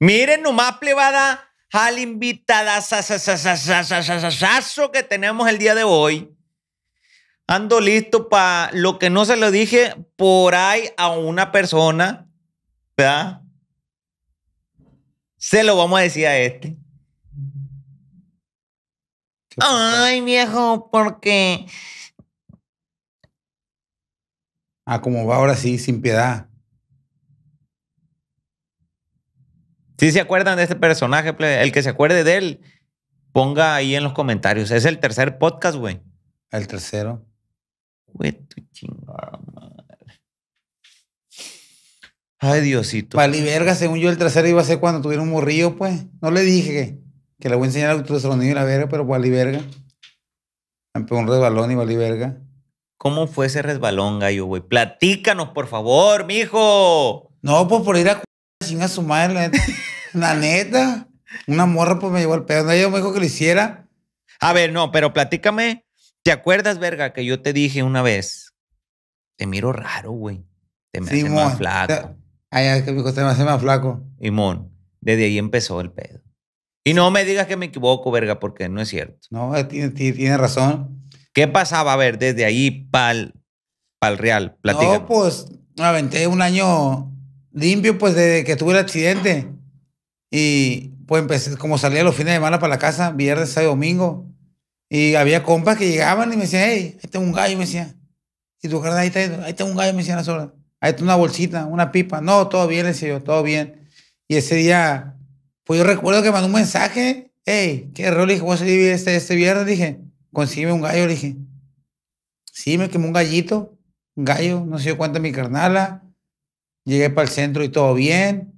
Miren nomás, plebada, al invitadazazazazazazazazo que tenemos el día de hoy. Ando listo para lo que no se lo dije por ahí a una persona, ¿verdad? Se lo vamos a decir a este. Ay, viejo, porque... Ah, como va ahora sí, sin piedad. ¿Sí se acuerdan de este personaje? El que se acuerde de él, ponga ahí en los comentarios. Es el tercer podcast, güey. El tercero. Güey, tu chingada madre. Ay, Diosito. Paliverga, según yo, el tercero iba a ser cuando tuviera un morrillo, pues. No le dije que le voy a enseñar a otro sonido y la verga, pero paliverga. Me pegó un resbalón y paliverga. ¿Cómo fue ese resbalón, gallo, güey? Platícanos, por favor, mijo. No, pues por ir a chingar a su madre, la neta. La neta. Una morra, pues me llevó el pedo. Ella me dijo que lo hiciera. A ver, no, pero platícame. ¿Te acuerdas, verga, que yo te dije una vez? Te miro raro, güey. Te me hace más flaco. Ay, es que me costó, te me hace más flaco. Simón, desde ahí empezó el pedo. Y no me digas que me equivoco, verga, porque no es cierto. No, tiene razón. ¿Qué pasaba? A ver, desde ahí pa'l real, platícanos. No, pues, me aventé un año limpio, pues, desde que tuve el accidente. Y, pues, empecé, como salía los fines de semana para la casa, viernes, sábado y domingo. Y había compas que llegaban y me decían, hey, ahí tengo un gallo, me decían. Y tu carnal, ahí tengo un gallo, me decían las horas. Ahí tengo una bolsita, una pipa. No, todo bien, le decía yo, todo bien. Y ese día, pues, yo recuerdo que mandó un mensaje. Hey, qué error, le dije, voy a salir este viernes, dije. Consígueme un gallo, le dije. Sí, me quemó un gallito, un gallo, no sé yo cuánto mi carnala. Llegué para el centro y todo bien.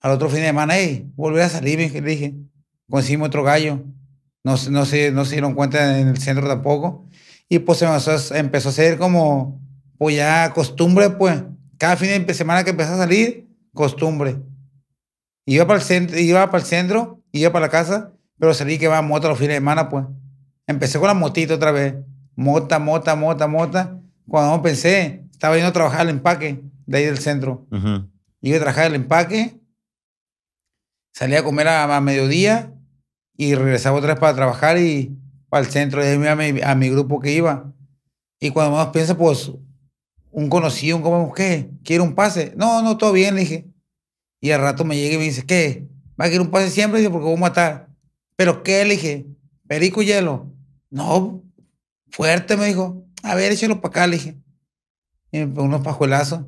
Al otro fin de semana, hey, volví a salir, le dije. Consígueme otro gallo. No se dieron cuenta en el centro tampoco. Y pues empezó a ser como, pues ya costumbre, pues. Cada fin de semana que empezó a salir, costumbre. Iba para el centro, iba para la casa, pero salí que va moto los fines de semana, pues. Empecé con la motita otra vez. Mota. Cuando pensé, estaba yendo a trabajar al empaque de ahí del centro. Uh-huh. Iba a trabajar al empaque, salía a comer a mediodía y regresaba otra vez para trabajar y para el centro. Y ahí me iba a mi grupo que iba. Y cuando más piensa, pues, un conocido, un compa, ¿qué? ¿Quiere un pase? No, todo bien, le dije. Y al rato me llega y me dice, ¿qué? ¿Va a querer un pase siempre? Dice, porque voy a matar. ¿Pero qué? Le dije, ¿perico y hielo? No, fuerte, me dijo. A ver, échalo para acá, le dije. Y me pegó unos pajuelazos.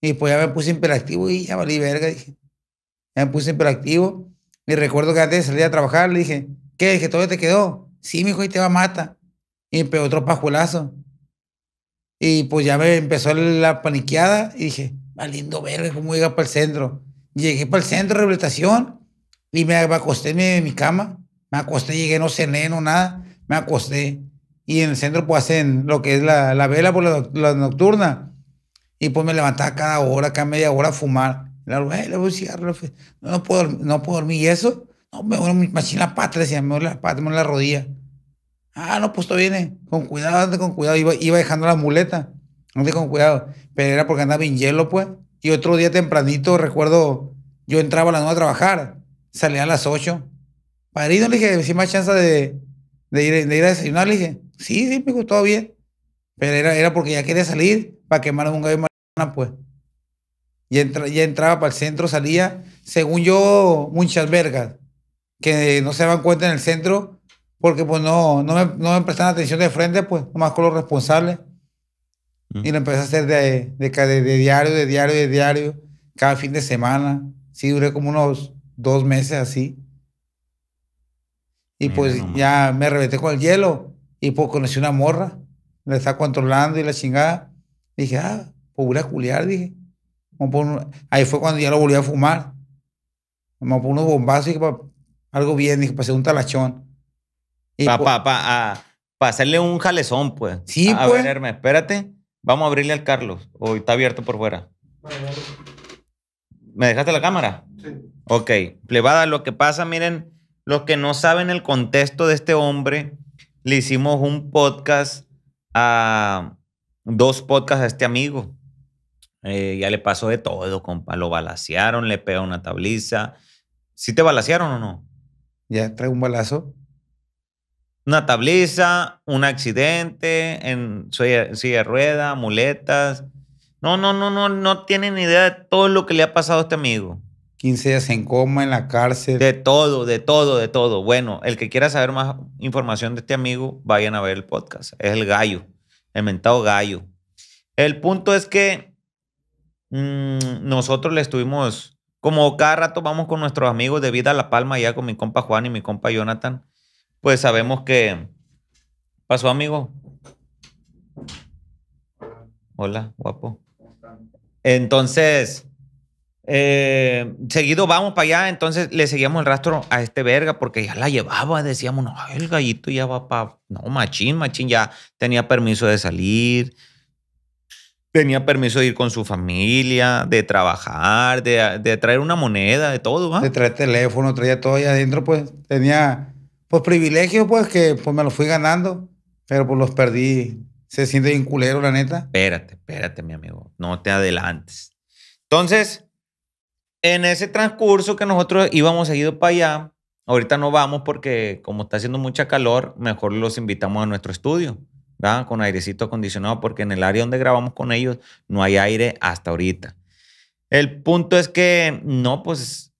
Y pues ya me puse imperactivo y ya valí verga, dije. Ya me puse imperactivo. Y recuerdo que antes de salir a trabajar, le dije, ¿qué? ¿Que todo te quedó? Sí, mijo, y te va a matar. Y me pegó otro pajuelazo. Y pues ya me empezó la paniqueada y dije, valiendo verga, ¿cómo llega para el centro? Llegué para el centro de rehabilitación y me acosté en mi cama. Me acosté, llegué, no cené, no nada. Me acosté. Y en el centro pues hacen lo que es la vela por la nocturna. Y pues me levantaba cada hora, cada media hora a fumar. Le voy a cigarro. No puedo dormir. ¿Y eso? No, me duele la pata, decía, me duele la pata, me duele la rodilla. Ah, no, pues todo viene. Con cuidado, ande con cuidado. Iba dejando la muleta. Ande con cuidado. Pero era porque andaba en hielo, pues. Y otro día tempranito, recuerdo, yo entraba a las 9 a trabajar. Salía a las 8. Padrino, le dije, si más chance de ir a desayunar, le dije, sí, me gustó bien. Pero era porque ya quería salir para quemar un gallo de marihuana, pues. Ya entraba para el centro, salía, según yo, muchas vergas, que no se daban cuenta en el centro, porque pues no me prestaban atención de frente, pues, nomás con los responsables. Y lo empecé a hacer de diario, cada fin de semana. Sí, duré como unos 2 meses así. Y pues ya me reventé con el hielo y pues conocí una morra, la estaba controlando y la chingada. Dije, pues voy a culiar, dije. Ahí fue cuando ya lo volví a fumar. Me puse unos bombazos y dije, algo bien, dije, pasé un talachón. Para hacerle un jalezón, pues. Sí, a pues. A ver, Hermes, espérate. Vamos a abrirle al Carlos. Hoy está abierto por fuera. ¿Me dejaste la cámara? Sí. Ok. Plebada, lo que pasa, miren... Los que no saben el contexto de este hombre, le hicimos un podcast a 2 podcasts a este amigo. Ya le pasó de todo, compa. Lo balacearon, le pegó una tabliza. ¿Sí te balacearon o no? Ya, trae un balazo. Una tabliza, un accidente, en silla de rueda, muletas. No tienen idea de todo lo que le ha pasado a este amigo. 15 días en coma, en la cárcel. De todo. Bueno, el que quiera saber más información de este amigo, vayan a ver el podcast. Es el gallo, el mentado gallo. El punto es que nosotros le estuvimos, como cada rato vamos con nuestros amigos de vida a La Palma, ya con mi compa Juan y mi compa Jonathan, pues sabemos que pasó, amigo. Hola, guapo. Entonces... seguido vamos para allá, entonces le seguíamos el rastro a este verga porque ya la llevaba, decíamos, no, el gallito ya va para... No, machín, ya tenía permiso de salir, tenía permiso de ir con su familia, de trabajar, de traer una moneda, de todo, ¿va? De traer teléfono, traía todo allá adentro, pues tenía pues privilegios, pues que pues me los fui ganando, pero pues los perdí. Se siente bien culero, la neta. Espérate, mi amigo, no te adelantes. Entonces, en ese transcurso que nosotros íbamos seguido para allá, ahorita no vamos porque como está haciendo mucha calor, mejor los invitamos a nuestro estudio, ¿verdad? Con airecito acondicionado, porque en el área donde grabamos con ellos no hay aire hasta ahorita. El punto es que, no, pues,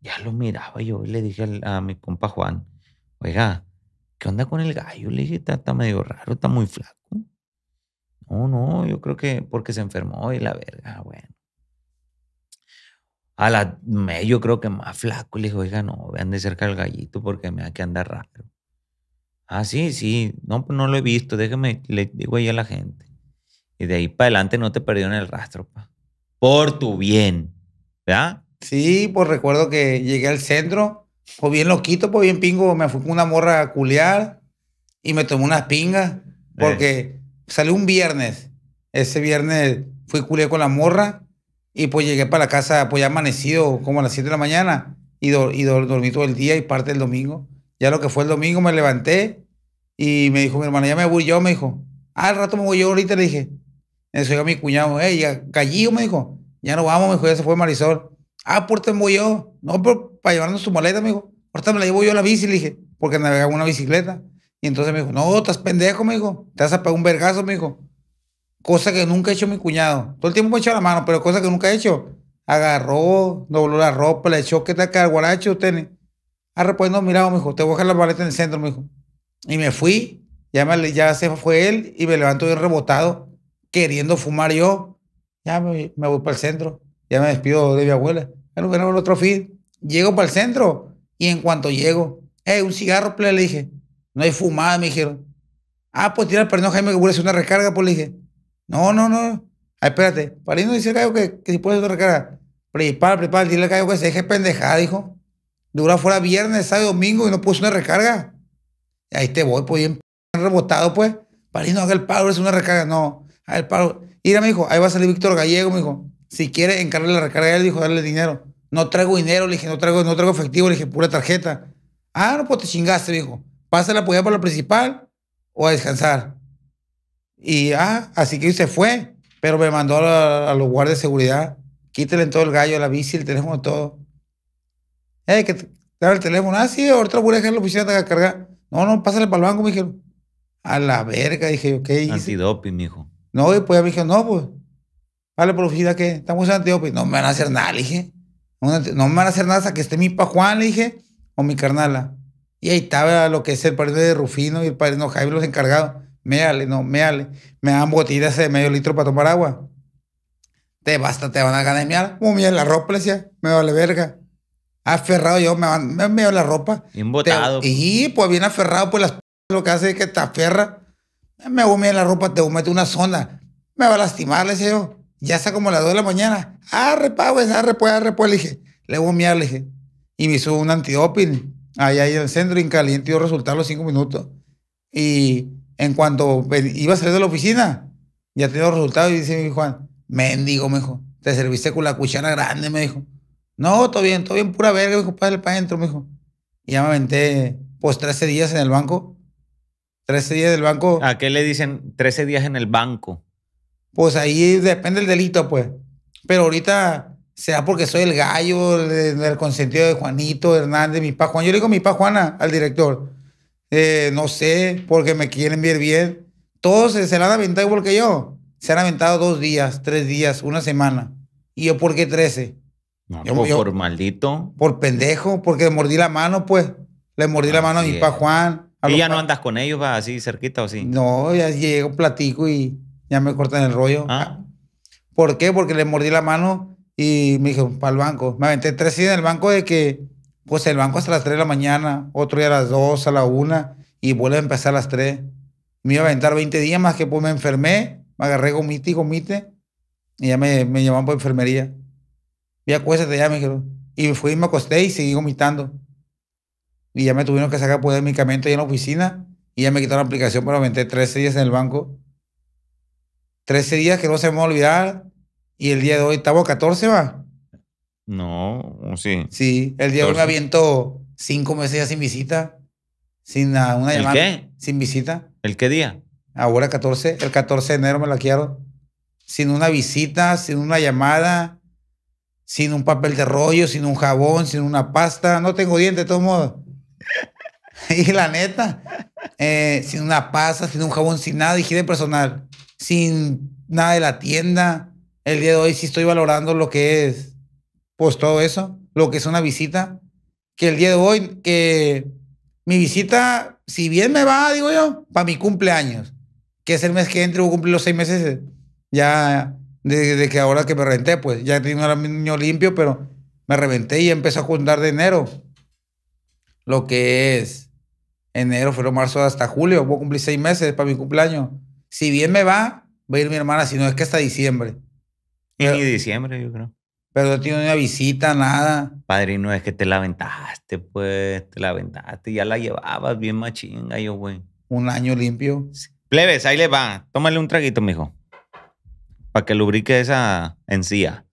ya lo miraba yo y le dije a mi compa Juan, oiga, ¿qué onda con el gallo? Le dije, está medio raro, está muy flaco. No, yo creo que porque se enfermó y la verga, bueno. Yo creo que más flaco. Le dije, oiga, no, vean de cerca al gallito porque me da que andar raro. Ah, sí. No, pues no lo he visto. Déjeme, le digo ahí a la gente. Y de ahí para adelante no te perdieron el rastro, pa. Por tu bien. ¿Verdad? Sí, pues recuerdo que llegué al centro, pues bien loquito, pues bien pingo. Me fui con una morra a culiar y me tomé unas pingas porque salí un viernes. Ese viernes fui a culiar con la morra. Y pues llegué para la casa, pues ya amanecido, como a las 7 de la mañana. Y dormí todo el día y parte del domingo. Ya lo que fue el domingo me levanté y me dijo mi hermana, ya me voy yo, me dijo. Ah, al rato me voy yo ahorita, le dije. Eso yo a mi cuñado, gallillo, me dijo. Ya no vamos, me dijo, ya se fue Marisol. Ah, por te voy yo. No, pero para llevarnos tu maleta, me dijo. Ahorita me la llevo yo a la bici, le dije, porque navegaba una bicicleta. Y entonces me dijo, no, estás pendejo, me dijo. Te vas a pegar un vergazo, me dijo. Cosa que nunca ha hecho mi cuñado. Todo el tiempo me ha echado la mano, pero cosa que nunca ha hecho. Agarró, dobló la ropa, le echó, ¿qué tal que al guaracho usted? Ah, pues no, miraba, me dijo, te voy a dejar la maleta en el centro, me dijo. Y me fui, ya se fue él, y me levanto bien rebotado, queriendo fumar yo. Ya me voy para el centro, ya me despido de mi abuela. Bueno, voy a ver otro fin. Llego para el centro, y en cuanto llego, un cigarro, le dije. No hay fumada, me dijeron. Ah, pues tira el pernón, Jaime, que voy a hacer una recarga, pues le dije. No. Ay, espérate. Para ahí no dice el gallo que si puedes recargar. Prepara. Dile al gallo que se deje pendejada, dijo. Dura fuera viernes, sábado, domingo y no puso una recarga. Y ahí te voy, pues bien rebotado, pues. Para ahí no haga el paro, es una recarga. No, haga el paro. Mira, me dijo, ahí va a salir Víctor Gallego, me dijo. Si quiere, encárgale la recarga a él, dijo, darle dinero. No traigo dinero, le dije, no traigo efectivo, le dije, pura tarjeta. Ah, no, pues te chingaste, dijo. Pásala pues ya para lo principal o a descansar. Y así que se fue, pero me mandó a los guardias de seguridad. Quítale todo el gallo, la bici, el teléfono, todo. Que te daba el teléfono. Ah, sí, ahorita lo voy a dejar en la oficina de cargar. No, pásale para el banco, me dijeron. A la verga, dije yo, ¿qué hice? Antidoping, mijo. No, y pues ya me dijeron, no, pues. Vale, por la oficina, ¿qué? Estamos en antidoping. No me van a hacer nada, le dije. No me van a hacer nada hasta que esté mi pa Juan, le dije, o mi carnala. Y ahí estaba lo que es el padrino de Rufino y el padrino Jaime, los encargados. Méale. Me dan botellas de medio litro para tomar agua. Te van a ganar de mear. Como mía la ropa, le decía, me vale verga. Aferrado yo, me meo la ropa. Bien botado. Y pues bien aferrado, pues las p... lo que hace es que te aferra. Me voy a mear la ropa, te voy a meter una sonda. Me va a lastimar, le decía yo. Ya está como a las 2 de la mañana. Arre, pues, le dije. Le voy a mear, le dije. Y me hizo un antidoping. Ahí en el centro, en caliente, dio resultado los 5 minutos. Y... en cuanto iba a salir de la oficina, ya tenía los resultados y dice mi Juan, mendigo, me dijo, te serviste con la cuchara grande, me dijo. No, todo bien, pura verga, me dijo, pásale para adentro, me dijo. Y ya me aventé, pues, 13 días en el banco. ¿A qué le dicen 13 días en el banco? pues ahí depende el delito, pues. Pero ahorita será porque soy el gallo, el consentido de Juanito Hernández, mi pa Juan. Yo le digo mi pa Juana al director. No sé, porque me quieren ver bien. Todos se la han aventado igual que yo. Se han aventado 2 días, 3 días, 1 semana. ¿Y yo por qué 13? No, por maldito. Por pendejo, porque mordí la mano, pues. Le mordí la mano a mi pa Juan. ¿Y ya no andas con ellos, va, así cerquita o sí? No, ya llego, platico y ya me cortan el rollo. Ah. ¿Por qué? Porque le mordí la mano y me dijeron, para el banco. Me aventé 3 días en el banco de que, pues el banco hasta las 3 de la mañana, otro día a las 2, a la 1, y vuelve a empezar a las 3. Me iba a aventar 20 días más que pues me enfermé, me agarré gomite y gomite, y ya me llevaban por enfermería. Y acuéstate ya, me dijeron. Y fui y me acosté y seguí vomitando. Y ya me tuvieron que sacar por el medicamento ahí en la oficina. Y ya me quitaron la aplicación, pero aumenté 13 días en el banco. 13 días que no se me va a olvidar. Y el día de hoy estaba 14, ¿va? No, sí. Sí, el día 14. De hoy me aviento 5 meses ya sin visita. Sin nada, una llamada. ¿El qué? Sin visita. ¿El qué día? Ahora 14. El 14 de enero me la quiero. Sin una visita, sin una llamada, sin un papel de rollo, sin un jabón, sin una pasta. No tengo dientes, de todos modos. Y la neta, sin una pasta, sin un jabón, sin nada de higiene personal, sin nada de la tienda. El día de hoy sí estoy valorando lo que es, pues todo eso, lo que es una visita. Que el día de hoy, que mi visita, si bien me va, digo yo, para mi cumpleaños, que es el mes que entro, voy a cumplir los 6 meses ya desde que ahora que me renté, pues ya tenía un niño limpio, pero me reventé y empecé a juntar de enero. Lo que es enero, febrero, marzo, hasta julio. Voy a cumplir 6 meses para mi cumpleaños. Si bien me va a ir mi hermana, si no es que hasta diciembre. Pero, y diciembre, yo creo. Pero no tiene una visita, nada. Padrino, es que te la aventaste, pues. Te la aventaste. Ya la llevabas bien machinga, yo, güey. 1 año limpio. Plebes, ahí les va. Tómale un traguito, mijo. Para que lubrique esa encía.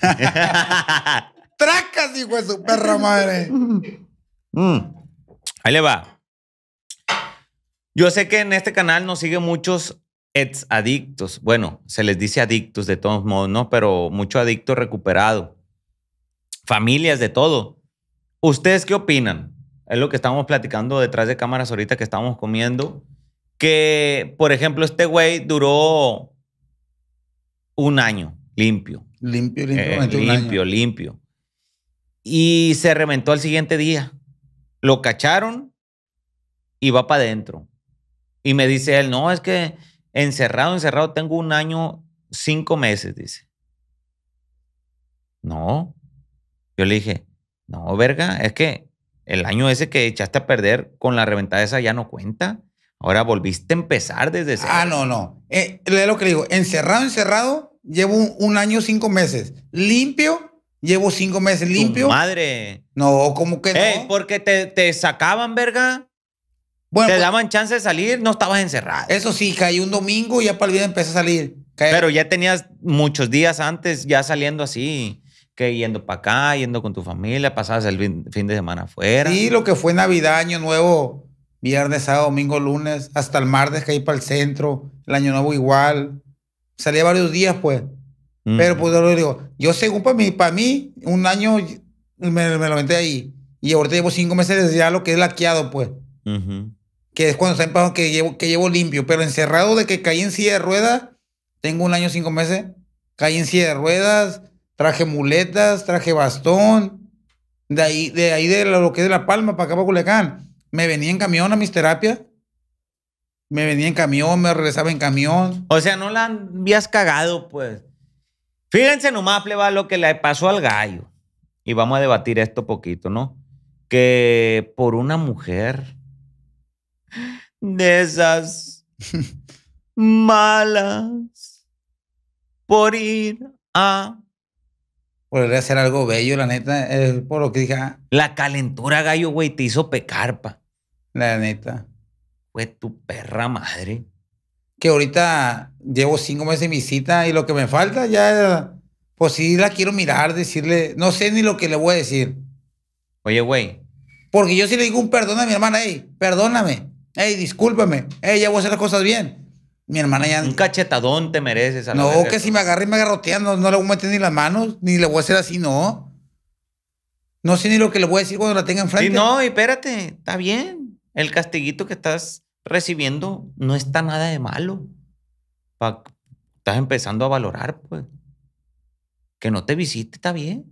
¡Tracas, hijo de su perra madre! Ahí le va. Yo sé que en este canal nos siguen muchos ex adictos. Bueno, se les dice adictos de todos modos, ¿no? Pero mucho adicto recuperado. Familias de todo. ¿Ustedes qué opinan? Es lo que estábamos platicando detrás de cámaras ahorita que estábamos comiendo. Que, por ejemplo, este güey duró 1 año limpio. Limpio. Y se reventó al siguiente día. Lo cacharon y va para adentro. Y me dice él, no, es que encerrado tengo 1 año, 5 meses, dice. No. Yo le dije, no, verga, es que el año ese que echaste a perder con la reventada esa ya no cuenta. Ahora volviste a empezar desde cero. Ah, no, no. Es lo que le digo. Encerrado, llevo 1 año, 5 meses. Limpio. Llevo 5 meses limpio. ¡Madre! No, ¿cómo que no? Porque te sacaban, verga. Bueno, te daban chance de salir, no estabas encerrado. Eso sí, caí un domingo y ya para el día empecé a salir. Pero ya tenías muchos días antes ya saliendo así, que yendo para acá, yendo con tu familia, pasabas el fin de semana afuera. Sí, lo que fue Navidad, Año Nuevo, viernes, sábado, domingo, lunes, hasta el martes caí para el centro, el Año Nuevo igual. Salía varios días, pues. Pero pues yo digo, yo según para mí 1 año me lo aventé ahí. Y ahorita llevo 5 meses desde ya lo que es laqueado, pues. Que es cuando está en paso que llevo limpio. Pero encerrado de que caí en silla de ruedas, tengo 1 año, 5 meses. Caí en silla de ruedas, traje muletas, traje bastón. De ahí de lo que es de La Palma para acá para Culiacán. Me venía en camión a mis terapias. Me venía en camión, me regresaba en camión. O sea, no la habías cagado, pues. Fíjense nomás, pleba, lo que le pasó al gallo. Y vamos a debatir esto poquito, ¿no? Que por una mujer de esas malas por ir a... Por hacer algo bello, la neta. Por lo que dije. La calentura, gallo, güey, te hizo pecar, pa. La neta. Fue tu perra madre. Que ahorita llevo 5 meses en visita y lo que me falta ya, pues sí la quiero mirar, decirle, no sé ni lo que le voy a decir. Oye, güey. Porque yo sí le digo un perdón a mi hermana, hey, perdóname, hey, discúlpame, hey, ya voy a hacer las cosas bien. Mi hermana ya... Un cachetadón te mereces. A no, que si me agarra y me agarrotean, no le voy a meter ni las manos, ni le voy a hacer así, no. No sé ni lo que le voy a decir cuando la tenga enfrente. Sí, no, y espérate, está bien. El castiguito que estás recibiendo no está nada de malo. Estás empezando a valorar, pues. Que no te visite, está bien.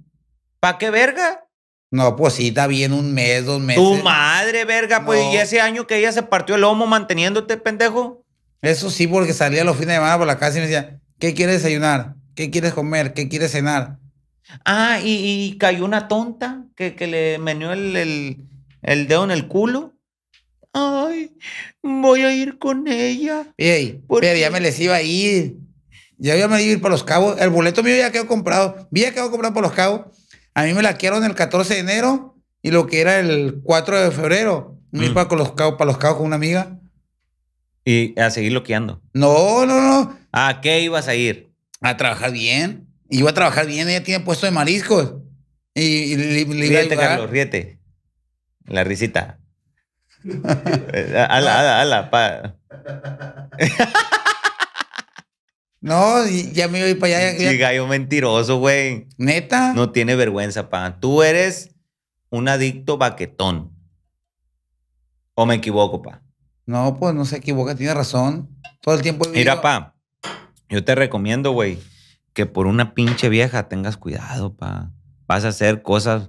¿Para qué verga? No, pues sí, está bien un mes, 2 meses. Tu madre, verga, pues. No. Y ese año que ella se partió el lomo manteniéndote, pendejo. Eso sí, porque salía los fines de semana por la casa y me decía, ¿qué quieres desayunar? ¿Qué quieres comer? ¿Qué quieres cenar? Ah, y cayó una tonta que le meneó el dedo en el culo. Ay, voy a ir con ella. Ey, pero ya me les iba a ir. Ya me iba a ir por Los Cabos. El boleto mío ya quedó comprado. Ya quedó comprado por Los Cabos. A mí me la quedaron el 14 de enero y lo que era el 4 de febrero. Me iba para Los Cabos con una amiga. ¿Y a seguir loqueando? No, no, no. ¿A qué ibas a ir? A trabajar bien. Iba a trabajar bien. Ella tiene puesto de mariscos. Y le iba a ayudar. Carlos, ríete. La risita. Ala, pa. No, ya me voy para allá. Ya. Gallo mentiroso, güey. ¿Neta? No tiene vergüenza, pa. Tú eres un adicto baquetón. ¿O me equivoco, pa? No, pues no se equivoca, tiene razón. Todo el tiempo he vivido. Mira, pa, yo te recomiendo, güey, que por una pinche vieja tengas cuidado, pa. Vas a hacer cosas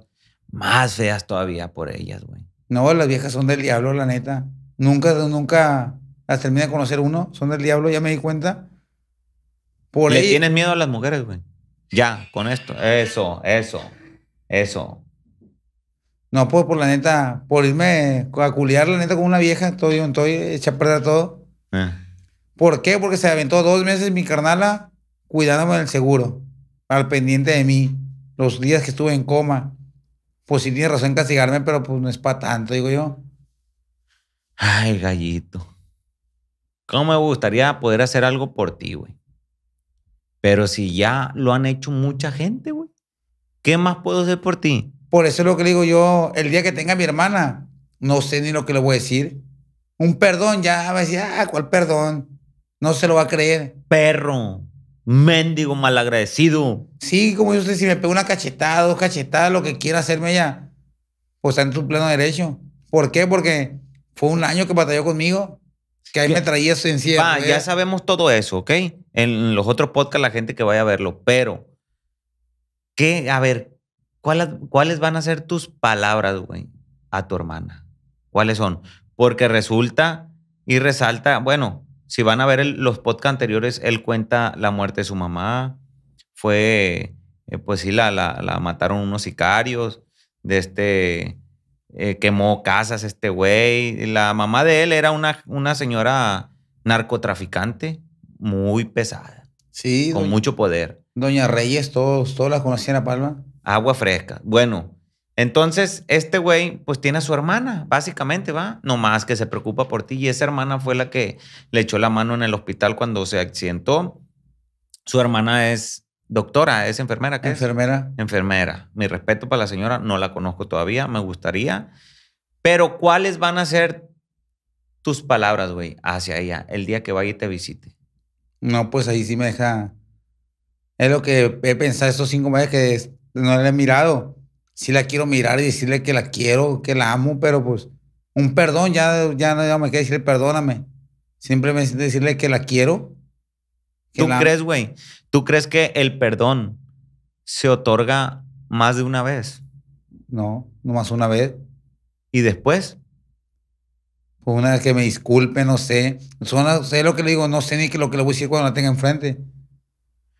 más feas todavía por ellas, güey. No, las viejas son del diablo, la neta. Nunca las termina de conocer uno. Son del diablo, ya me di cuenta. Por ¿Le tienes miedo a las mujeres, güey? Ya, con esto. Eso. No, pues por la neta, por irme a culiar, la neta, con una vieja, estoy hecha perder todo. ¿Por qué? Porque se aventó 2 meses mi carnala cuidándome del seguro, al pendiente de mí, los días que estuve en coma. Pues sí tiene razón en castigarme, pero pues no es para tanto, digo yo. Ay, gallito. ¿Cómo me gustaría poder hacer algo por ti, güey? Pero si ya lo han hecho mucha gente, güey. ¿Qué más puedo hacer por ti? Por eso es lo que le digo yo. El día que tenga a mi hermana, no sé ni lo que le voy a decir. Un perdón ya. Va a decir, ah, ¿cuál perdón? No se lo va a creer. Perro. Mendigo malagradecido. Sí, como yo sé, si me pego una cachetada, 2 cachetadas, lo que quiera hacerme ella, pues está en su pleno derecho. ¿Por qué? Porque fue un año que batalló conmigo, que ahí me traía su encierro. Pa, ya sabemos todo eso, ¿ok? En los otros podcasts la gente que vaya a verlo, pero a ver, ¿cuáles van a ser tus palabras, güey, a tu hermana? ¿Cuáles son? Porque resulta y resalta, bueno... Si van a ver los podcasts anteriores, él cuenta la muerte de su mamá. Fue, pues sí, la mataron unos sicarios. Quemó casas este güey. La mamá de él era una señora narcotraficante muy pesada. Sí. Con mucho poder. Doña Reyes, todos la conocían en La Palma. Agua fresca. Bueno, entonces este güey pues tiene a su hermana, básicamente, va, nomás que se preocupa por ti, y esa hermana fue la que le echó la mano en el hospital cuando se accidentó. Su hermana es doctora, es enfermera, ¿qué es? Enfermera. Mi respeto para la señora, no la conozco todavía, me gustaría. Pero ¿cuáles van a ser tus palabras, güey, hacia ella el día que vaya y te visite? No, pues ahí sí me deja. Es lo que he pensado estos 5 meses que no la he mirado. Sí la quiero mirar y decirle que la quiero, que la amo, pero pues un perdón, ya no me queda decirle perdóname. Simplemente decirle que la quiero. Que ¿Tú crees, güey? ¿Tú crees que el perdón se otorga más de una vez? No, nomás una vez. ¿Y después? Pues una vez que me disculpe, no sé. Sé lo que le digo, no sé ni lo que le voy a decir cuando la tenga enfrente.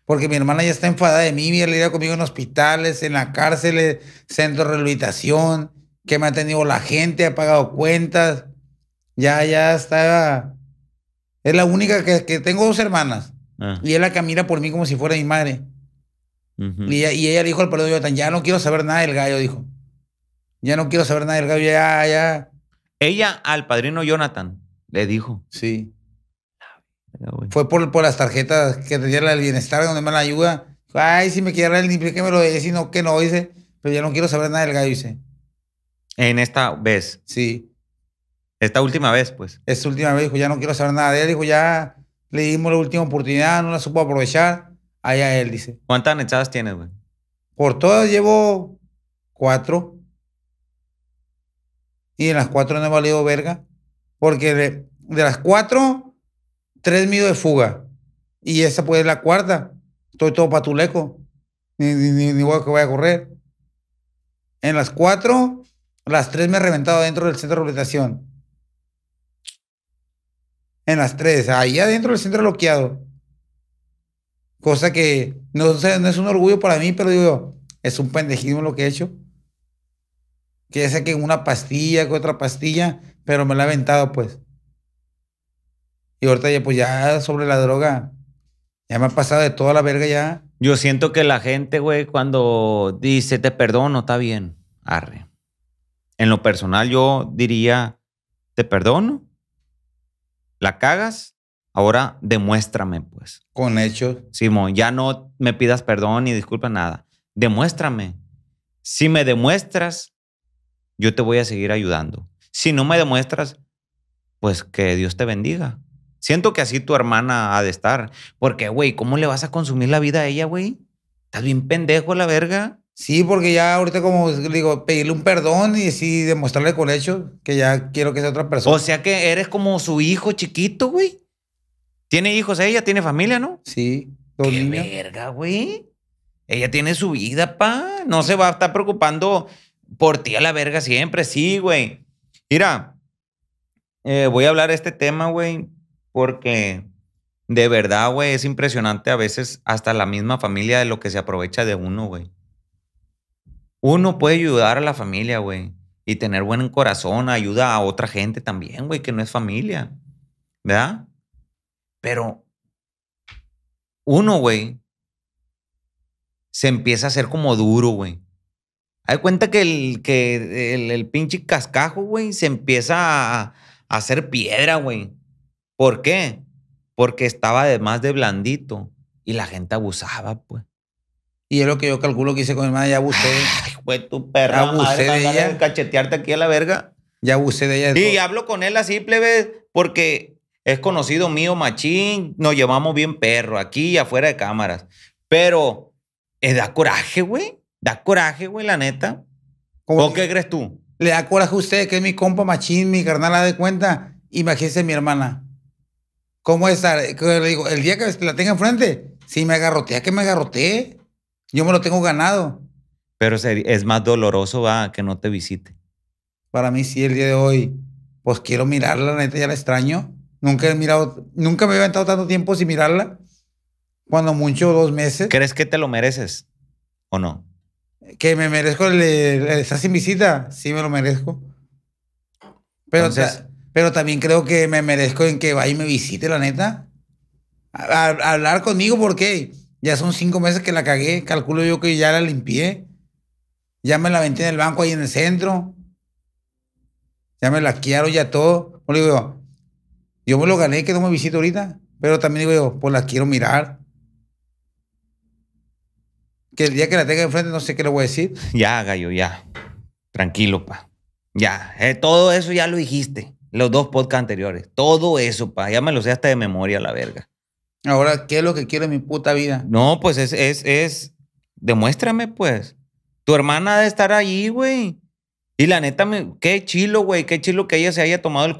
Porque mi hermana ya está enfadada de mí, mira, lidia conmigo en hospitales, en la cárcel, centro de rehabilitación, que me ha tenido la gente, ha pagado cuentas. Ya está. Es la única que tengo 2 hermanas. Y ella camina por mí como si fuera mi madre. Y ella dijo al perdón de Jonathan, ya no quiero saber nada del gallo, dijo. Ya no quiero saber nada del gallo, ya. Ella al padrino Jonathan le dijo. Sí. Fue por las tarjetas que tenía la del bienestar, donde me la ayuda. Ay, si me quiere el que me lo dé, si no, que no, dice. Pero ya no quiero saber nada del gallo, dice. En esta vez. Sí. Esta última vez, pues. Esta última vez, dijo, ya no quiero saber nada de él. Dijo, ya Le dimos la última oportunidad, no la supo aprovechar. Allá él, dice. ¿Cuántas nechadas tienes, güey? Por todas llevo 4. Y en las 4 no he valido verga. Porque de las 4, 3 mido de fuga. Y esa puede ser la cuarta. Estoy todo patuleco. Ni voy a correr. En las 4, las 3 me he reventado dentro del centro de rehabilitación. En las 3, ahí adentro del centro bloqueado. Cosa que no, no es un orgullo para mí, pero digo, es un pendejismo lo que he hecho. Que ya sé que una pastilla, que otra pastilla, pero me la he aventado, pues. Y ahorita ya, pues ya sobre la droga, ya me ha pasado de toda la verga ya. Yo siento que la gente, güey, cuando dice te perdono, está bien, arre. En lo personal yo diría, te perdono, la cagas, ahora demuéstrame, pues. Con hechos. Simón, ya no me pidas perdón ni disculpa nada. Demuéstrame. Si me demuestras, yo te voy a seguir ayudando. Si no me demuestras, pues que Dios te bendiga. Siento que así tu hermana ha de estar. Porque, güey, ¿cómo le vas a consumir la vida a ella, güey? Estás bien pendejo, la verga. Sí, porque ya ahorita como digo, pedirle un perdón y sí demostrarle con hechos que ya quiero que sea otra persona. O sea que eres como su hijo chiquito, güey. ¿Tiene hijos ella? ¿Tiene familia, no? Sí. ¡Qué verga, güey! Ella tiene su vida, pa. No se va a estar preocupando por ti a la verga siempre. Sí, güey. Mira, voy a hablar de este tema, güey, porque de verdad, güey, es impresionante a veces hasta la misma familia de lo que se aprovecha de uno, güey. Uno puede ayudar a la familia, güey, y tener buen corazón, ayuda a otra gente también, güey, que no es familia, ¿verdad? Pero uno, güey, se empieza a hacer como duro, güey. Hay cuenta que el pinche cascajo, güey, se empieza a hacer piedra, güey. ¿Por qué? Porque estaba además de blandito y la gente abusaba, pues. Y es lo que yo calculo que hice con mi hermana. Ya abusé. Ay, güey, tu perra. Ya abusé madre, de ella. De cachetearte aquí a la verga. Ya abusé de ella. Y hablo con él así, plebe, porque es conocido mío, machín. Nos llevamos bien perro aquí y afuera de cámaras. Pero da coraje, güey. Da coraje, güey, la neta. ¿O qué crees tú? Le da coraje a usted, que es mi compa machín, mi carnal, la de cuenta. Imagínese mi hermana. ¿Cómo está? Le digo, el día que la tenga enfrente, si me agarrotea, que me agarrotee. Yo me lo tengo ganado. Pero es más doloroso, va, que no te visite. Para mí sí, el día de hoy, pues quiero mirarla, la neta, ya la extraño. Nunca he mirado, nunca me he aventado tanto tiempo sin mirarla. Cuando mucho, 2 meses. ¿Crees que te lo mereces o no? Que me merezco el estar sin visita. Sí, me lo merezco. Pero, entonces, pero también creo que me merezco en que vaya y me visite, la neta. A hablar conmigo, porque ya son 5 meses que la cagué. Calculo yo que ya la limpié. Ya me la aventé en el banco ahí en el centro. Ya me la quiero, ya todo. Yo le digo, yo me lo gané que no me visito ahorita. Pero también digo yo, pues la quiero mirar. Que el día que la tenga enfrente no sé qué le voy a decir. Ya, gallo, ya. Tranquilo, pa. Ya. Todo eso ya lo dijiste. Los 2 podcasts anteriores. Todo eso, pa. Ya me lo sé hasta de memoria, la verga. Ahora, ¿qué es lo que quiero en mi puta vida? No, pues demuéstrame, pues. Tu hermana debe estar allí, güey. Y la neta, qué chilo, güey. Qué chilo que ella se haya tomado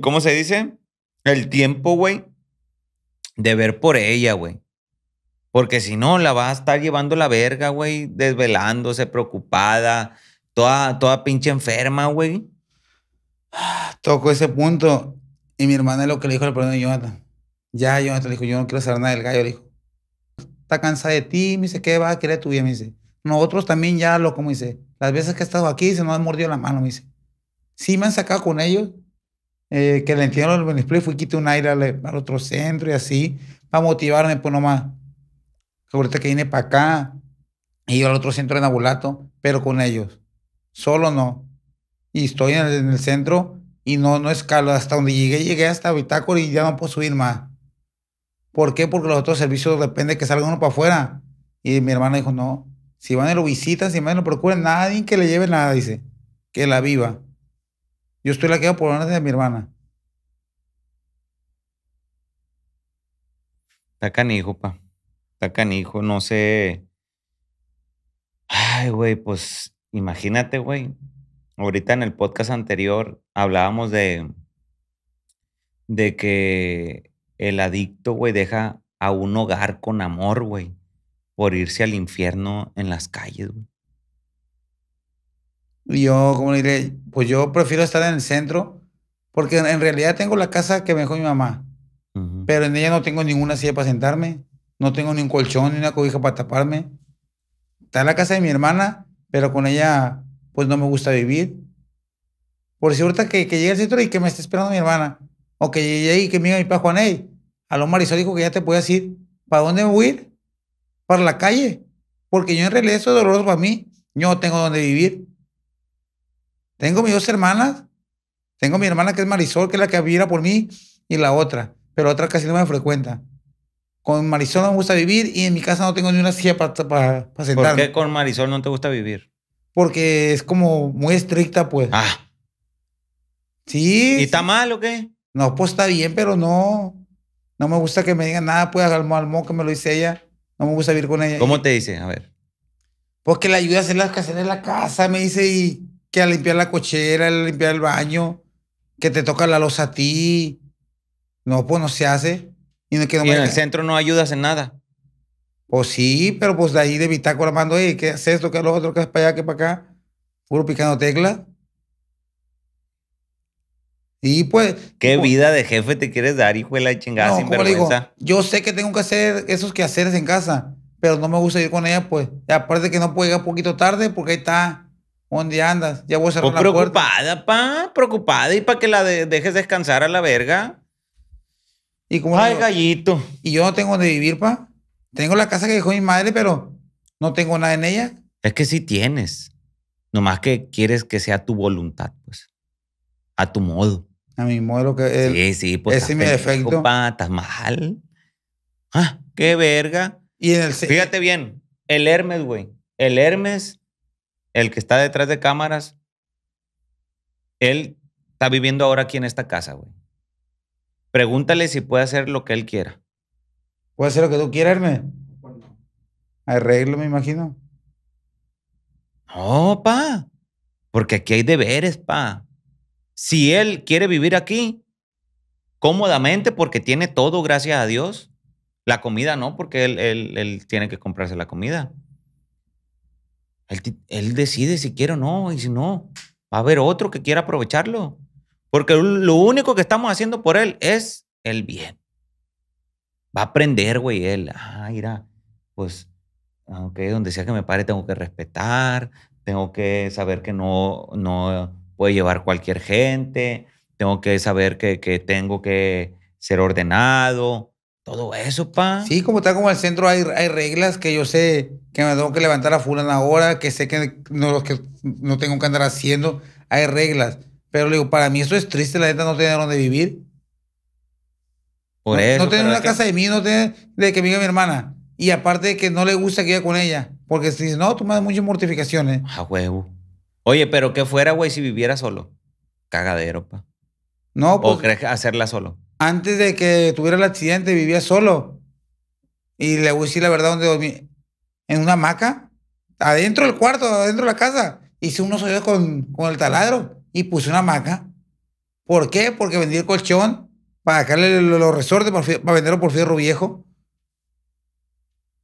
¿cómo se dice? El tiempo, güey, de ver por ella, güey. Porque si no, la va a estar llevando la verga, güey. Desvelándose, preocupada. Toda pinche enferma, güey. Toco ese punto. Y mi hermana es lo que le dijo al perdón de Jonathan. Ya Jonathan le dijo, yo no quiero saber nada del gallo. Le dijo, está cansada de ti. Me dice, ¿qué vas a querer tu vida? Me dice, nosotros también ya, loco, me dice. Las veces que he estado aquí se nos han mordido la mano, me dice. Sí me han sacado con ellos. Que le entiendo el benesplay. Fui quité un aire al otro centro y así. Para motivarme, pues nomás. Ahorita que vine para acá. Y yo al otro centro en Abulato. Pero con ellos. Solo no. Y estoy en el centro. Y no escalo. Hasta donde llegué hasta Bitácora y ya no puedo subir más. ¿Por qué? Porque los otros servicios depende que salga uno para afuera. Y mi hermana dijo, no. Si van y lo visitan, si van y lo procuran, nadie que le lleve nada, dice. Que la viva. Yo estoy la quedo por la de mi hermana. Está canijo, pa. Está canijo, no sé. Ay, güey, pues imagínate, güey. Ahorita en el podcast anterior hablábamos de que el adicto, güey, deja a un hogar con amor, güey, por irse al infierno en las calles, güey. Yo, ¿cómo le diré? Pues yo prefiero estar en el centro porque en realidad tengo la casa que me dejó mi mamá. Uh-huh. Pero en ella no tengo ninguna silla para sentarme, no tengo ni un colchón ni una cobija para taparme. Está en la casa de mi hermana, pero con ella pues no me gusta vivir. Por si ahorita que llegue al centro y que me esté esperando mi hermana, o que llegue y que me diga mi papá Juan, hey, a lo Marisol dijo que ya te podías ir. ¿Para dónde voy a ir? Para la calle. Porque yo en realidad eso es doloroso para mí. Yo no tengo dónde vivir. Tengo mis dos hermanas. Tengo mi hermana que es Marisol, que es la que vibra por mí, y la otra. Pero la otra casi no me frecuenta. Con Marisol no me gusta vivir y en mi casa no tengo ni una silla para sentarme. ¿Por qué con Marisol no te gusta vivir? Porque es como muy estricta, pues. Ah. Sí. ¿Y está mal o qué? No, pues está bien, pero no. No me gusta que me digan nada, pues, al que me lo dice ella. No me gusta vivir con ella. ¿Cómo te dice? A ver. Pues que le ayuda a hacer las caceras en la casa, me dice, y que a limpiar la cochera, a limpiar el baño, que te toca la loza a ti. No, pues no se hace. Y, no, que no. ¿Y en el centro no ayudas en nada? Pues sí, pero pues de ahí de bitácora mando, oye, ¿qué haces esto? ¿Qué es lo otro? ¿Qué es para allá? ¿Qué es para acá? Puro picando tecla. Y pues... ¿Qué pues, vida de jefe te quieres dar, hijo de la chingada, no, sin vergüenza? Digo, yo sé que tengo que hacer esos quehaceres en casa, pero no me gusta ir con ella, pues. Y aparte que no puedo llegar un poquito tarde porque ahí está... ¿Dónde andas? Ya voy a cerrar pues la preocupada, puerta. Preocupada. Y para que la dejes descansar a la verga. ¿Y cómo? Ay, gallito. Y yo no tengo donde vivir, pa. Tengo la casa que dejó mi madre, pero no tengo nada en ella. Es que sí tienes. Nomás que quieres que sea tu voluntad, pues. A tu modo. A mi modo. Que sí, sí. Pues ese es mi defecto. Pa, estás mal. Ah, qué verga. Y fíjate bien. El Hermes, güey. El Hermes... El que está detrás de cámaras, él está viviendo ahora aquí en esta casa, güey. Pregúntale si puede hacer lo que él quiera. ¿Puede hacer lo que tú quieras, Hermes? Arreglo, me imagino. No, pa. Porque aquí hay deberes, pa. Si él quiere vivir aquí, cómodamente, porque tiene todo, gracias a Dios. La comida no, porque él tiene que comprarse la comida. Él decide si quiere o no, y si no, va a haber otro que quiera aprovecharlo. Porque lo único que estamos haciendo por él es el bien. Va a aprender, güey, él. Ah, mira, pues, aunque donde sea que me pare tengo que respetar, tengo que saber que no puede llevar cualquier gente, tengo que saber que tengo que ser ordenado. Todo eso, pa. Sí, como está como el centro, hay reglas que yo sé que me tengo que levantar a fulana ahora, que sé que no tengo que andar haciendo. Hay reglas. Pero le digo, para mí eso es triste, la neta, no tener dónde vivir. Por no, eso. No tener una casa de mí, no tener de que viva mi hermana. Y aparte de que no le gusta que vaya con ella. Porque si dice, no, tú me das muchas mortificaciones. A huevo. Oye, pero ¿qué fuera, güey, si viviera solo? Cagadero, pa. No, pues. ¿O crees hacerla solo? Antes de que tuviera el accidente, vivía solo. Y le voy a decir la verdad, donde dormí. En una hamaca, adentro del cuarto, adentro de la casa. Hice unos hoyos con el taladro y puse una hamaca. ¿Por qué? Porque vendí el colchón para sacarle los resortes, para venderlo por fierro viejo.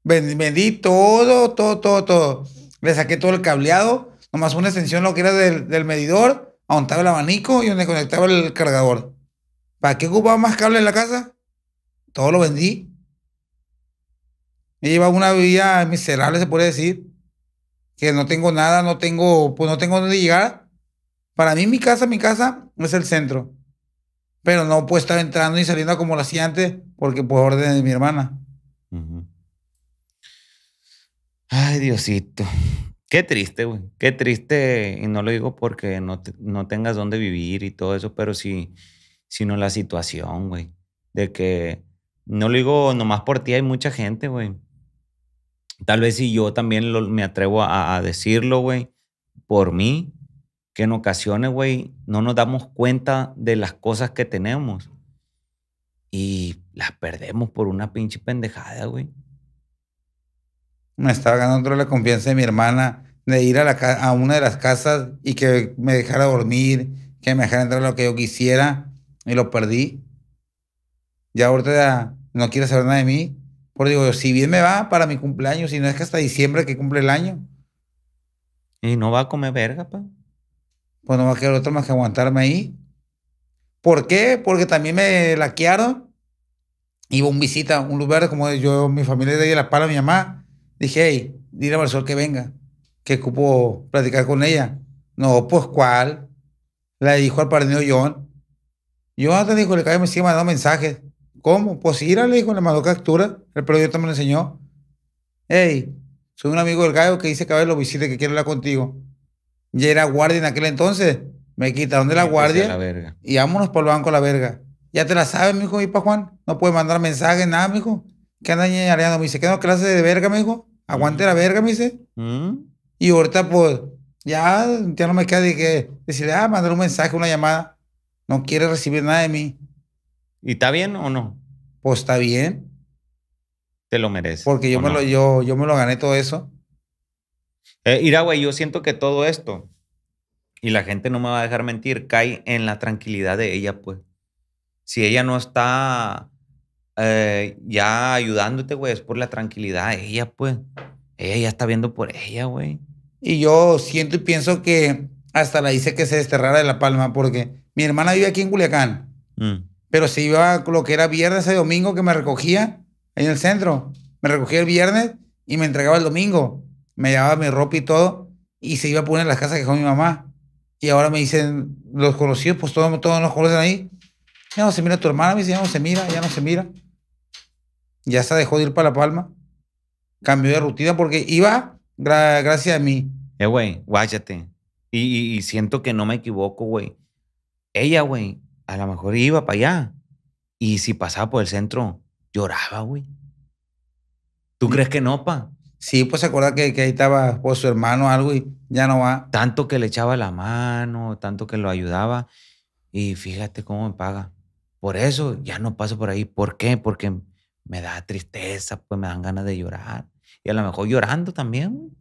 Vendí todo. Le saqué todo el cableado, nomás una extensión, lo que era del medidor, a donde estaba el abanico y donde conectaba el cargador. ¿Para qué ocupaba más cable en la casa? Todo lo vendí. Me llevaba una vida miserable, se puede decir. Que no tengo nada, no tengo dónde llegar. Para mí, mi casa es el centro. Pero no puedo estar entrando y saliendo como lo hacía antes, porque por orden de mi hermana. Uh-huh. Ay, Diosito. Qué triste, güey. Qué triste. Y no lo digo porque no tengas dónde vivir y todo eso, pero sí... sino la situación, güey. De que, no lo digo nomás por ti, hay mucha gente, güey. Tal vez si yo también me atrevo a decirlo, güey, por mí, que en ocasiones, güey, no nos damos cuenta de las cosas que tenemos. Y las perdemos por una pinche pendejada, güey. Me estaba ganando la confianza de mi hermana de ir a una de las casas y que me dejara dormir, que me dejara entrar lo que yo quisiera, y lo perdí. Ya ahorita no quiere saber nada de mí. Porque digo, si bien me va para mi cumpleaños, si no es que hasta diciembre que cumple el año. ¿Y no va a comer verga, pa? Pues no va a quedar otro más que aguantarme ahí. ¿Por qué? Porque también me laquearon. Iba un visita a un lugar como yo, mi familia de ahí, La Palma, mi mamá. Dije, hey, dile a Marisol que venga, que ocupo platicar con ella. No, pues, ¿cuál? Le dijo al padrino John. Jonathan dijo, le cae, me sigue mandando mensajes. ¿Cómo? Pues ir le dijo, le mandó captura. El periodista también le enseñó. Hey, soy un amigo del gallo que dice que a ver los visites, que quiero hablar contigo. Ya era guardia en aquel entonces. Me quitaron de la guardia la y vámonos por el banco a la verga. Ya te la sabes, mijo, y pa' Juan. No puedes mandar mensajes, nada, mijo. ¿Qué andan ñañareando? Me dice, ¿qué no clase de verga, mijo? Aguante la verga, me dice. Y ahorita, pues, ya no me queda de que decirle, mandar un mensaje, una llamada. No quiere recibir nada de mí. ¿Y está bien o no? Pues está bien. Te lo mereces. Porque yo, yo me lo gané todo eso. Mira, güey, yo siento que todo esto... Y la gente no me va a dejar mentir, cae en la tranquilidad de ella, pues. Si ella no está ya ayudándote, güey, es por la tranquilidad de ella, pues. Ella ya está viendo por ella, güey. Y yo siento y pienso que hasta la hice que se desterrara de La Palma, porque mi hermana vive aquí en Culiacán. Pero si iba lo que era viernes a domingo, que me recogía ahí en el centro. Me recogía el viernes y me entregaba el domingo. Me llevaba mi ropa y todo, y se iba a poner en las casas que dejó mi mamá. Y ahora me dicen los conocidos, pues todos nos conocen ahí. Ya no se mira tu hermana, me dice, ya no se mira. Ya se dejó de ir para La Palma. Cambió de rutina porque iba gracias a mí. Güey, guáchate. Y siento que no me equivoco, güey. Ella, güey, a lo mejor iba para allá. Y si pasaba por el centro, lloraba, güey. ¿Tú crees que no, pa? Sí, pues se acuerda que ahí estaba pues, su hermano o algo y ya no va. Tanto que le echaba la mano, tanto que lo ayudaba. Y fíjate cómo me paga. Por eso ya no paso por ahí. ¿Por qué? Porque me da tristeza, pues me dan ganas de llorar. Y a lo mejor llorando también.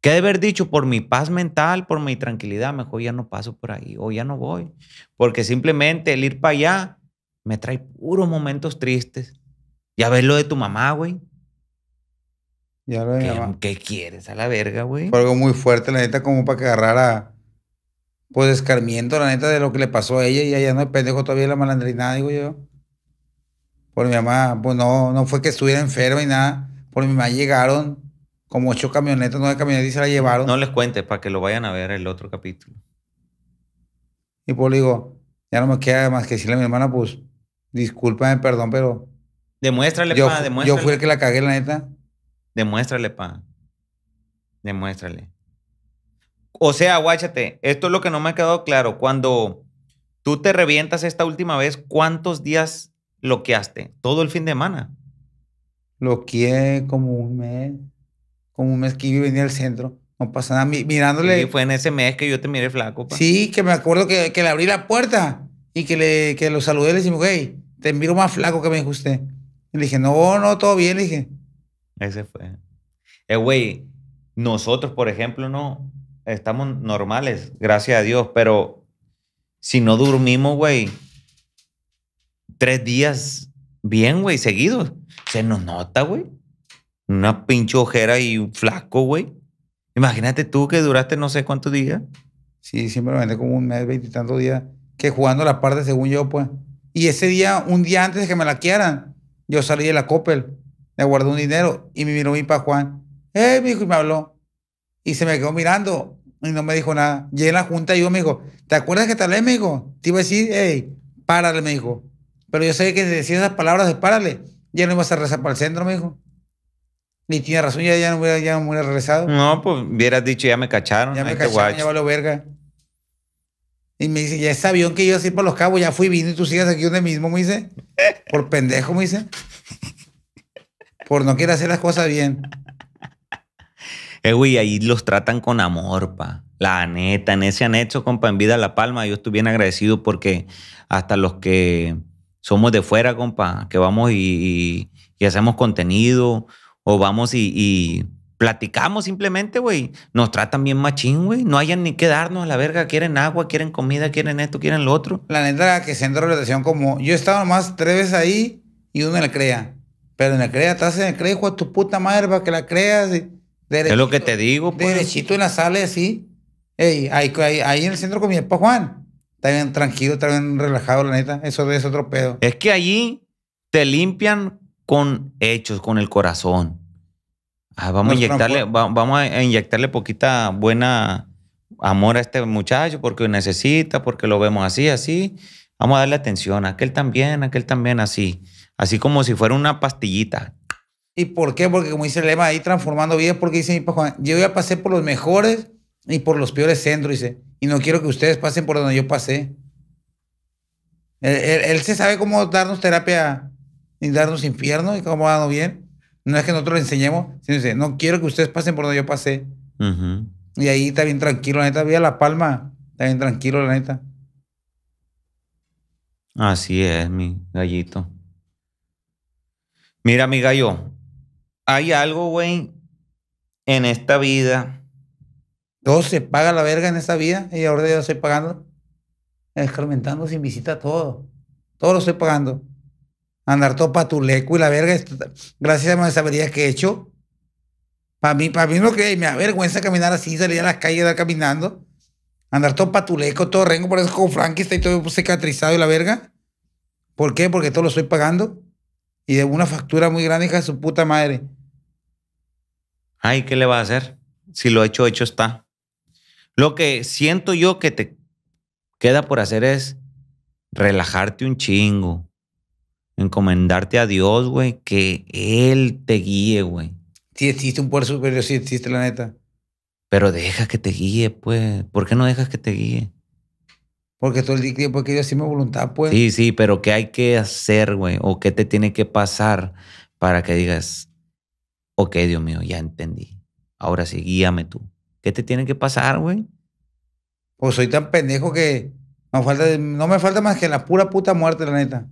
¿Qué de haber dicho? Por mi paz mental, por mi tranquilidad, mejor ya no paso por ahí o ya no voy. Porque simplemente el ir para allá me trae puros momentos tristes. Ya ves lo de tu mamá, güey. Ya lo ¿Qué quieres a la verga, güey? Fue algo muy fuerte, la neta, como para que agarrara pues escarmiento, la neta, de lo que le pasó a ella. Y allá no es pendejo todavía la malandrinada, digo yo. Por mi mamá, pues no fue que estuviera enferma y nada. Por mi mamá llegaron como 8 camionetas, 9 camionetas y se la llevaron. No les cuentes para que lo vayan a ver el otro capítulo. Y pues digo, ya no me queda más que decirle a mi hermana, pues, discúlpame, perdón, pero... Demuéstrale, pa, demuéstrale. Yo fui el que la cagué, la neta. Demuéstrale, pa. Demuéstrale. O sea, guáchate, esto es lo que no me ha quedado claro. Cuando tú te revientas esta última vez, ¿cuántos días bloqueaste? ¿Todo el fin de semana? Bloqueé como un mes. Como un mes que yo venía al centro. No pasa nada. Mirándole. Y fue en ese mes que yo te miré flaco, pa. Sí, que me acuerdo que le abrí la puerta y que lo saludé y le decimos, hey, te miro más flaco que me dijo usted. Y le dije, no, todo bien, le dije. Ese fue. Güey, nosotros, por ejemplo, no estamos normales, gracias a Dios, pero si no dormimos, güey, 3 días bien, güey, seguidos, se nos nota, güey. Una pinche ojera y un flaco, güey. Imagínate tú que duraste no sé cuántos días. Sí, simplemente como un mes, 20 y tantos días, que jugando la parte según yo, pues. Y ese día, un día antes de que me laquearan, yo salí de la Coppel. Me guardó un dinero y me miró mi pa Juan. Me dijo, y me habló. Y se me quedó mirando y no me dijo nada. Llegué a la junta y yo me dijo, ¿te acuerdas que te hablé, me dijo? Te iba a decir, párale, me dijo. Pero yo sabía que si decía esas palabras de párale, ya no ibas a regresar para el centro, me dijo. Ni tiene razón, ya no hubiera regresado. No, pues hubieras dicho, ya me cacharon. Ya me cacharon, ya valió verga. Y me dice, ya ese avión que yo así por los cabos, ya fui, vino y tú sigas aquí donde mismo, me dice. Por pendejo, me dice. Por no querer hacer las cosas bien. Güey, ahí los tratan con amor, pa. La neta, en ese anexo, compa, en vida La Palma, yo estoy bien agradecido porque hasta los que somos de fuera, compa, que vamos y hacemos contenido o vamos y platicamos simplemente, güey. Nos tratan bien machín, güey. No hayan ni que darnos a la verga. Quieren agua, quieren comida, quieren esto, quieren lo otro. La neta que centro de rehabilitación como... Yo he estado nomás 3 veces ahí y uno en la CREA. Pero en la CREA, estás en la CREA, hijo de tu puta madre, para que la creas. Derechito, es lo que te digo, pues. Derechito en la sala, así. Ey, ahí en el centro con mi papá Juan. Está bien tranquilo, está bien relajado, la neta. Eso es otro pedo. Es que allí te limpian con hechos, con el corazón. Ah, vamos a inyectarle poquita buena amor a este muchacho porque necesita, porque lo vemos así, así. Vamos a darle atención a aquel también, así. Así como si fuera una pastillita. ¿Y por qué? Porque como dice el lema ahí, transformando vidas, porque dice mi papá Juan, yo ya pasé por los mejores y por los peores centros, dice. Y no quiero que ustedes pasen por donde yo pasé. Él se sabe cómo darnos terapia y darnos infierno y cómo darnos bien. No es que nosotros le enseñemos, sino dice, no quiero que ustedes pasen por donde yo pasé. Y ahí está bien tranquilo, la neta. Vía La Palma, está bien tranquilo, la neta. Así es, mi gallito. Mira, mi gallo, hay algo, güey, en esta vida. Todo se paga la verga en esta vida y ahora yo estoy pagando. Escarmentando sin visita todo. Todo lo estoy pagando. Andar todo patuleco y la verga, gracias a la sabiduría que he hecho. Para mí no que me avergüenza caminar así, salir a las calles, andar caminando. Andar todo patuleco, todo rengo, por eso con Frankie está ahí todo cicatrizado y la verga. ¿Por qué? Porque todo lo estoy pagando. Y de una factura muy grande, hija de su puta madre. Ay, ¿qué le va a hacer? Si lo hecho, hecho está. Lo que siento yo que te queda por hacer es relajarte un chingo. Encomendarte a Dios, güey, que Él te guíe, güey. Sí existe un poder superior, sí existe, la neta. Pero deja que te guíe, pues. ¿Por qué no dejas que te guíe? Porque todo el día, porque yo sí me voluntad, pues. Sí, sí, pero ¿qué hay que hacer, güey? ¿O qué te tiene que pasar para que digas, ok, Dios mío, ya entendí. Ahora sí, guíame tú. ¿Qué te tiene que pasar, güey? Pues soy tan pendejo que no me falta más que la pura puta muerte, la neta.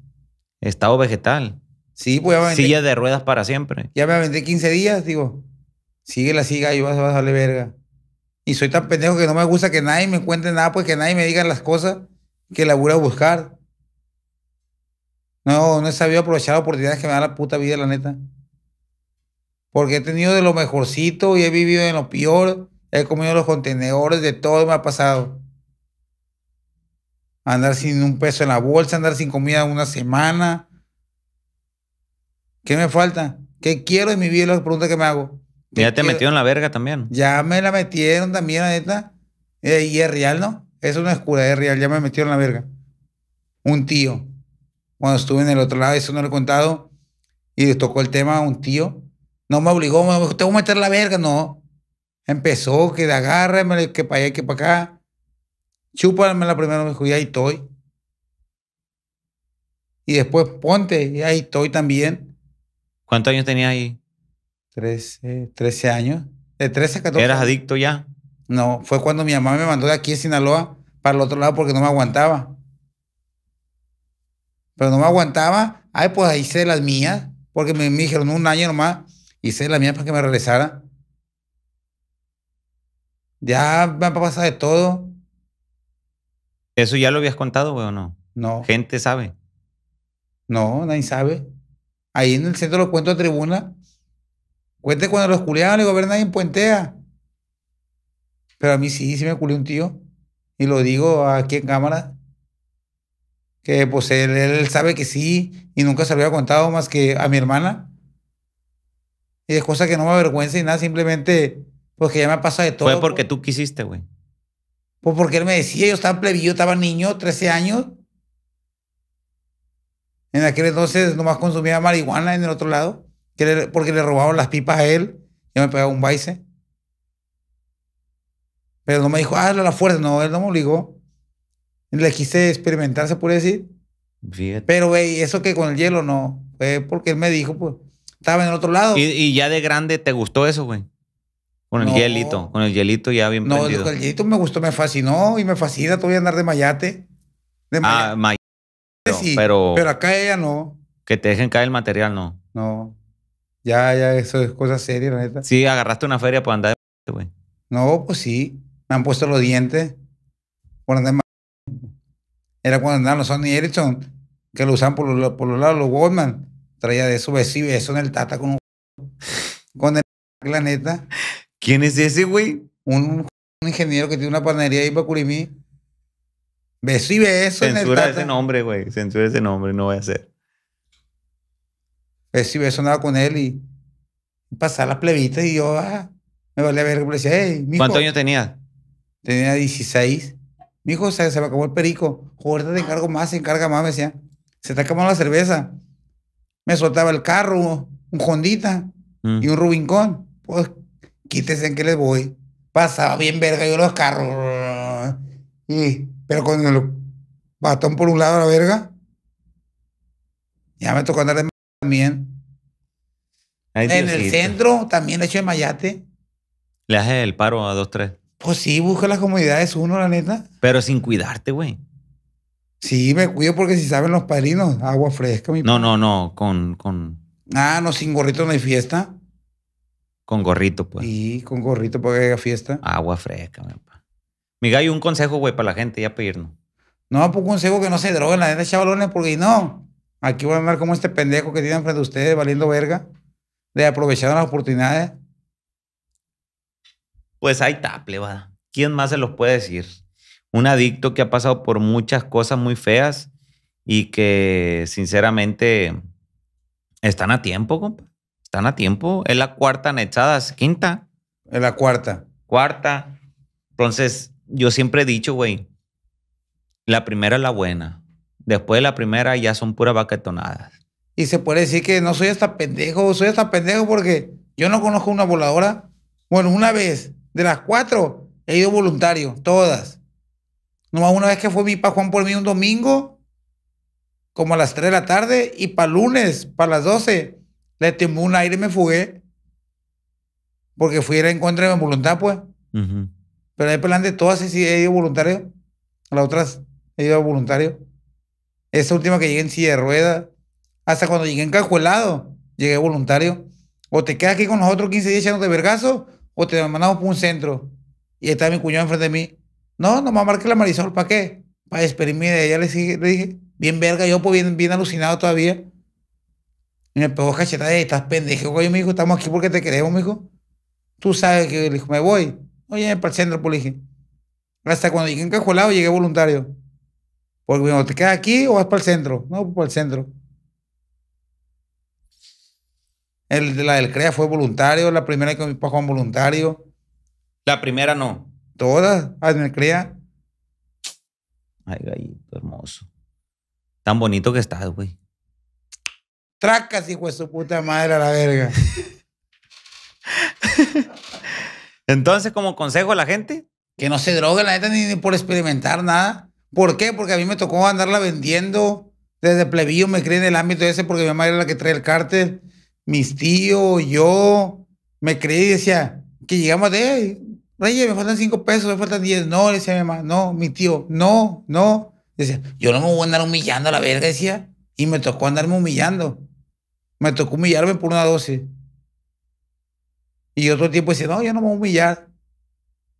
Estado vegetal. Sí, pues ya me aventé. Silla de ruedas para siempre. Ya me aventé 15 días, digo. Sigue, y vas a darle verga. Y soy tan pendejo que no me gusta que nadie me cuente nada, pues que nadie me diga las cosas que laburo a buscar. No he sabido aprovechar las oportunidades que me da la puta vida, la neta. Porque he tenido de lo mejorcito y he vivido en lo peor. He comido los contenedores, de todo me ha pasado. Andar sin un peso en la bolsa, andar sin comida una semana. ¿Qué me falta? ¿Qué quiero en mi vida? Las preguntas que me hago. Ya te metieron la verga también. Ya me la metieron también, la neta. Y es real, ¿no? Eso no es cura, es real. Ya me metieron la verga. Un tío. Cuando estuve en el otro lado, eso no lo he contado. Y le tocó el tema a un tío. No me obligó, me dijo, te voy a meter la verga. No. Empezó, que agárrame, que para allá, que para acá. Chúpame la primera, me dijo, y ahí estoy. Y después ponte, y ahí estoy también. ¿Cuántos años tenías ahí? 13 años. De 13 a 14. ¿Eras adicto ya? No, fue cuando mi mamá me mandó de aquí a Sinaloa para el otro lado porque no me aguantaba. Pero no me aguantaba. Ay, pues ahí hice las mías. Porque me dijeron un año nomás. Hice las mías para que me regresara. Ya me ha pasado de todo. ¿Eso ya lo habías contado, güey, o no? No. ¿Gente sabe? No, nadie sabe. Ahí en el centro lo cuento a tribuna. Cuente cuando los culiaban, le digo, a ver, nadie puentea. Pero a mí sí me culió un tío. Y lo digo aquí en cámara. Que pues él sabe que sí. Y nunca se lo había contado más que a mi hermana. Y es cosa que no me avergüenza y nada. Simplemente, pues que ya me pasa de todo. Fue porque tú quisiste, güey. Pues porque él me decía, yo estaba plebillo, estaba niño, 13 años. En aquel entonces nomás consumía marihuana en el otro lado, porque le robaban las pipas a él. Yo me pegaba un baise. Pero no me dijo, hazlo a la fuerza. No, él no me obligó. Le quise experimentar, se puede decir. Fíjate. Pero güey, eso que con el hielo no. Fue porque él me dijo, pues, estaba en el otro lado. ¿Y ya de grande te gustó eso, güey? Con el hielito, con el hielito ya bien prendido. No, con el hielito me gustó, me fascinó y me fascina todavía andar de mayate. De mayate. sí, pero acá ella no. Que te dejen caer el material, no. No. Ya, eso es cosa seria, la neta. Sí, agarraste una feria por andar de güey. No, pues sí. Me han puesto los dientes por andar de Era cuando andaban los Sony Ericsson, que lo usaban por los lados, los Walkman. Traía de eso, vecino, eso en el Tata con un... Con el... La neta. ¿Quién es ese, güey? Un ingeniero que tiene una panadería ahí en Bacurimí. Beso y beso en el Tata. Censura ese nombre, güey. Censura ese nombre, no voy a hacer. Beso y beso andaba con él y pasaba las plebitas y yo me valía ver. Le decía, hey, mijo. ¿Cuántos años tenías? Tenía 16. Mi hijo, se me acabó el perico. Ahorita te encargo más, se encarga más. Me decía, se está acabando la cerveza. Me soltaba el carro, un Hondita y un Rubincón. Pues quítese en que les voy. Pasaba bien verga yo los carros. Pero con el bastón por un lado la verga, ya me tocó andar de también. Ay, en el centro también le echo de mayate. Le haces el paro a 2, 3. Pues sí, busca las comodidades uno, la neta. Pero sin cuidarte, güey. Sí, me cuido porque si saben los padrinos, agua fresca. No, con... no, sin gorrito no hay fiesta. Con gorrito, pues. Sí, con gorrito para que haya fiesta. Agua fresca, mi papá. Mi gallo, un consejo, güey, para la gente, ya pedirnos. No, pues un consejo que no se droguen, la neta, chavalones, porque no. Aquí voy a andar como este pendejo que tienen frente a ustedes, valiendo verga, de aprovechar las oportunidades. Pues ahí está, plebada. ¿Quién más se los puede decir? Un adicto que ha pasado por muchas cosas muy feas y que sinceramente están a tiempo, compa. Están a tiempo. Es la cuarta anexada, es quinta. Es la cuarta. Cuarta. Entonces, yo siempre he dicho, güey, la primera es la buena. Después de la primera ya son puras baquetonadas. Y se puede decir que no soy hasta pendejo. Soy hasta pendejo porque yo no conozco una voladora. Bueno, una vez de las 4 he ido voluntario, todas. Nomás una vez que fue mi pa Juan por mí un domingo, como a las 3 de la tarde, y para lunes, para las 12, le tembló un aire y me fugué. Porque fui en contra de mi voluntad, pues. Pero hay plan de todas, sí he ido voluntario. A las otras he ido voluntario. Esa última que llegué en silla de ruedas, hasta cuando llegué en Cajuelado, llegué voluntario. O te quedas aquí con nosotros 15 días echándote vergazo, o te mandamos por un centro. Y ahí está mi cuñado enfrente de mí. No, nomás marque la Marisol, ¿para qué? Para despedirme de ella, le dije, bien verga, yo pues bien alucinado todavía. Y me pegó cachetada, estás pendejo, güey, mijo, estamos aquí porque te queremos, mijo. Tú sabes que le dije, me voy. Oye, para el centro, pues le dije. Hasta cuando llegué encajuelado, llegué voluntario. Porque bueno, ¿te quedas aquí o vas para el centro? No, pues para el centro. La del CREA fue voluntario, la primera que mi papá fue voluntario. La primera no. Todas, en el CREA. Ay, gallito hermoso. Tan bonito que estás, güey. Tracas, hijo de su puta madre, a la verga. Entonces, como consejo a la gente, que no se drogue, la neta, ni por experimentar nada. ¿Por qué? Porque a mí me tocó andarla vendiendo. Desde plebillo me crié en el ámbito ese porque mi mamá era la que trae el cártel. Mis tíos, yo, me creí y decía, que llegamos de, Reyes, me faltan 5 pesos, me faltan 10. No, le decía a mi mamá, no, mi tío, no. Decía, yo no me voy a andar humillando a la verga, decía. Y me tocó andarme humillando. Me tocó humillarme por una dosis. Y otro tiempo decía, no, yo no me voy a humillar.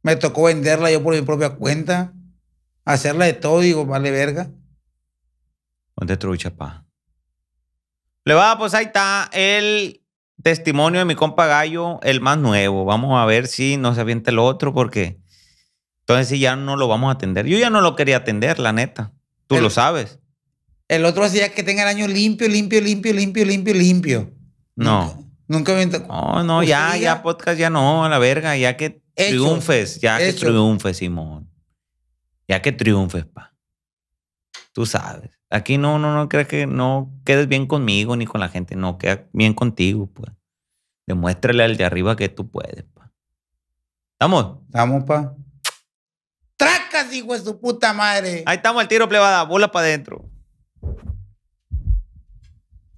Me tocó venderla yo por mi propia cuenta, hacerla de todo, digo, vale verga. Ponte trucha, pa. Le va, pues ahí está el testimonio de mi compa Gallo, el más nuevo. Vamos a ver si no se avienta el otro, porque entonces sí ya no lo vamos a atender. Yo ya no lo quería atender, la neta. Tú lo sabes. El otro hacía que tenga el año limpio. No. Nunca me enteré. No, ya podcast ya no, a la verga. Ya que triunfes, Simón. Ya que triunfes, pa. Tú sabes. Aquí no creas que no quedes bien conmigo ni con la gente. No, queda bien contigo, pues. Demuéstrale al de arriba que tú puedes, pa. ¿Estamos? Estamos, pa. ¡Tracas, hijo de su puta madre! Ahí estamos al tiro, plebada. Bola para adentro.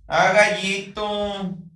¡Ah, gallito!